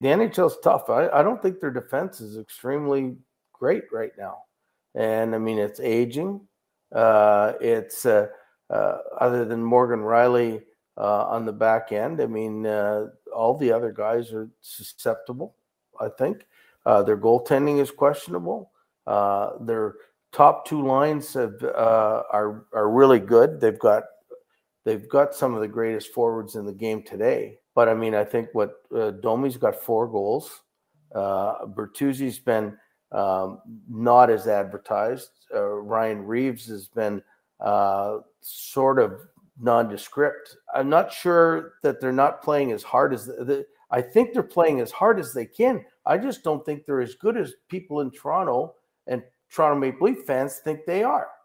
the NHL's tough. I don't think their defense is extremely great right now. And, I mean, it's aging. Other than Morgan Rielly on the back end, I mean, all the other guys are susceptible, I think. Their goaltending is questionable. Their top two lines have, are really good. They've got some of the greatest forwards in the game today. But, I mean, I think what Domi's got 4 goals. Bertuzzi's been not as advertised. Ryan Reeves has been sort of nondescript. I'm not sure that they're not playing as hard as I think they're playing as hard as they can. I just don't think they're as good as people in Toronto and Toronto Maple Leaf fans think they are.